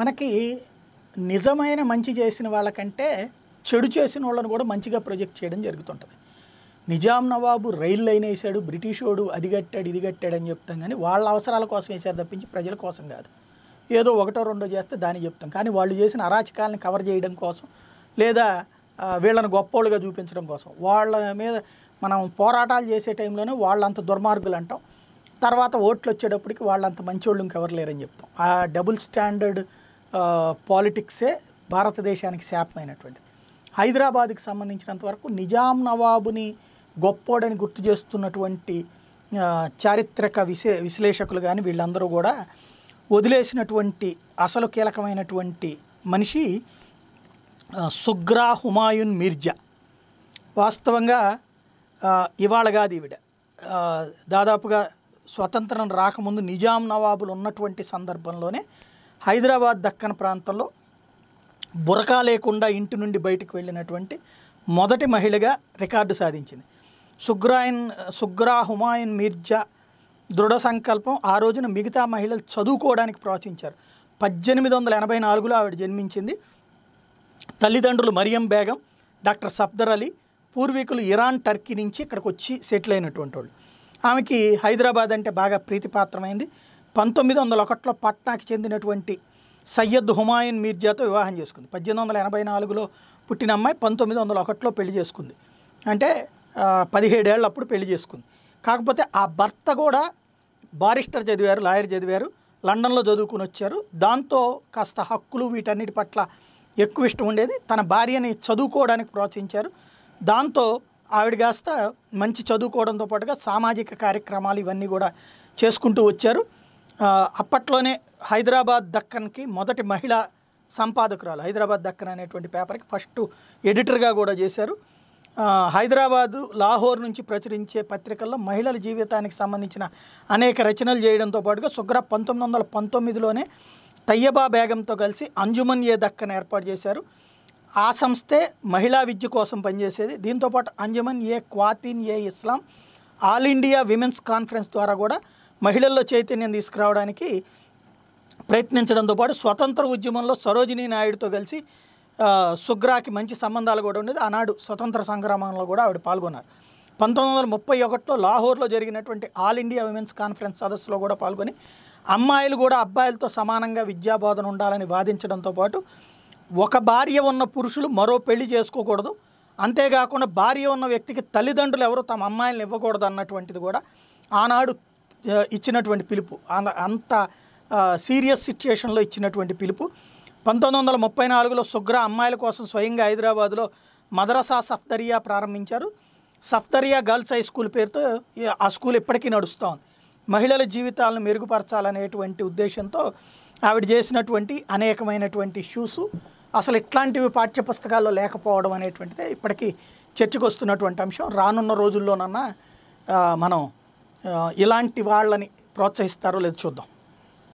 మనకి నిజమైన మంచి చేసిన వాళ్ళకంటే చెడు చేసిన వాళ్ళని కూడా మంచిగా ప్రాజెక్ట్ చేయడం జరుగుతుంటది. నిజాం నవాబు రైల్ లైన్ వేసాడు, బ్రిటిషోడు అది కట్టాడు ఇది కట్టాడు అని చెప్తాం, కానీ వాళ్ళ అవసరాల కోసం వేసారు తప్పించి ప్రజల కోసం కాదు. ఏదో ఒకటో రెండో చేస్తే దాన్ని చెప్తాం, కానీ వాళ్ళు చేసిన అరాచకాలను కవర్ చేయడం కోసం లేదా వీళ్ళని గొప్పోళ్ళుగా చూపించడం కోసం వాళ్ళ మీద మనం పోరాటాలు చేసే టైంలోనే వాళ్ళంత దుర్మార్గులు అంటాం, తర్వాత ఓట్లు వచ్చేటప్పటికి వాళ్ళంత మంచోళ్ళు ఇంకెవరలేరని చెప్తాం. ఆ డబుల్ స్టాండర్డ్ పాలిటిక్సే భారతదేశానికి శాపమైనటువంటిది. హైదరాబాద్కి సంబంధించినంత వరకు నిజాం నవాబుని గొప్పోడని గుర్తు చేస్తున్నటువంటి చారిత్రక విశ్లేషకులు కానీ వీళ్ళందరూ కూడా వదిలేసినటువంటి అసలు కీలకమైనటువంటి మనిషి సుగ్రా హుమాయున్ మిర్జా. వాస్తవంగా ఇవాళ కాదు ఈవిడ, దాదాపుగా స్వతంత్రం రాకముందు నిజాం నవాబులు ఉన్నటువంటి సందర్భంలోనే హైదరాబాద్ దక్కన్ ప్రాంతంలో బురకా లేకుండా ఇంటి నుండి బయటకు వెళ్ళినటువంటి మొదటి మహిళగా రికార్డు సాధించింది. సుగ్రా హుమాయున్ మిర్జా దృఢ సంకల్పం ఆ రోజున మిగతా మహిళలు చదువుకోవడానికి ప్రోత్సహించారు. 1884లో ఆవిడ జన్మించింది. తల్లిదండ్రులు మరియం బేగం, డాక్టర్ సఫ్దర్ అలీ, పూర్వీకులు ఇరాన్ టర్కీ నుంచి ఇక్కడికి వచ్చి సెటిల్ అయినటువంటి వాళ్ళు. ఆమెకి హైదరాబాద్ అంటే బాగా ప్రీతిపాత్రమైంది. 1901లో పట్నాకి చెందినటువంటి సయ్యద్ హుమాయున్ మీర్జాతో వివాహం చేసుకుంది. 1884లో పుట్టిన అమ్మాయి 1901లో పెళ్లి చేసుకుంది, అంటే 17 ఏళ్ళు అప్పుడు పెళ్లి చేసుకుంది. కాకపోతే ఆ భర్త కూడా బారిస్టర్ చదివారు, లాయర్ చదివారు, లండన్లో చదువుకుని వచ్చారు. దాంతో కాస్త హక్కులు వీటన్నిటి పట్ల ఎక్కువ ఇష్టం ఉండేది. తన భార్యని చదువుకోవడానికి ప్రోత్సహించారు. దాంతో ఆవిడ కాస్త మంచి చదువుకోవడంతో పాటుగా సామాజిక కార్యక్రమాలు ఇవన్నీ కూడా చేసుకుంటూ వచ్చారు. అప్పట్లోనే హైదరాబాద్ దక్కన్కి మొదటి మహిళా సంపాదకురాలు, హైదరాబాద్ దక్కన్ అనేటువంటి పేపర్కి ఫస్ట్ ఎడిటర్గా కూడా చేశారు. హైదరాబాదు, లాహోర్ నుంచి ప్రచురించే పత్రికల్లో మహిళల జీవితానికి సంబంధించిన అనేక రచనలు చేయడంతో పాటుగా సుగ్రా 1919లోనే తయ్యబా బేగంతో కలిసి అంజుమన్-ఏ-దక్కన్ ఏర్పాటు చేశారు. ఆ సంస్థే మహిళా విద్య కోసం పనిచేసేది. దీంతోపాటు అంజుమన్-ఏ-ఖవాతీన్-ఏ-ఇస్లాం, ఆల్ ఇండియా విమెన్స్ కాన్ఫరెన్స్ ద్వారా కూడా మహిళల్లో చైతన్యం తీసుకురావడానికి ప్రయత్నించడంతో పాటు స్వతంత్ర ఉద్యమంలో సరోజిని నాయుడుతో కలిసి సుగ్రాకి మంచి సంబంధాలు కూడా ఉండేది. ఆనాడు స్వతంత్ర సంగ్రామంలో కూడా ఆవిడ పాల్గొన్నారు. 1931లో లాహోర్లో జరిగినటువంటి ఆల్ ఇండియా విమెన్స్ కాన్ఫరెన్స్ సదస్సులో కూడా పాల్గొని అమ్మాయిలు కూడా అబ్బాయిలతో సమానంగా విద్యాబోధన ఉండాలని వాదించడంతో పాటు ఒక భార్య ఉన్న పురుషులు మరో పెళ్లి చేసుకోకూడదు, అంతేకాకుండా భార్య ఉన్న వ్యక్తికి తల్లిదండ్రులు ఎవరు తమ అమ్మాయిలను ఇవ్వకూడదు అన్నటువంటిది కూడా ఆనాడు ఇచ్చినటువంటి పిలుపు, అంత సీరియస్ సిచ్యుయేషన్లో ఇచ్చినటువంటి పిలుపు. 1934లో సుగ్రా అమ్మాయిల కోసం స్వయంగా హైదరాబాద్లో మదరసా సఫ్దరియా ప్రారంభించారు. సఫ్దరియా గర్ల్స్ హై స్కూల్ పేరుతో ఆ స్కూల్ ఇప్పటికీ నడుస్తూ ఉంది. మహిళల జీవితాలను మెరుగుపరచాలనేటువంటి ఉద్దేశంతో ఆవిడ చేసినటువంటి అనేకమైనటువంటి ఇష్యూస్ అసలు ఇట్లాంటివి పాఠ్యపుస్తకాల్లో లేకపోవడం అనేటువంటిదే ఇప్పటికీ చర్చకు వస్తున్నటువంటి అంశం. రానున్న రోజుల్లోనన్నా మనం ఇలాంటి వాళ్ళని ప్రోత్సహిస్తారో లేదో చూద్దాం.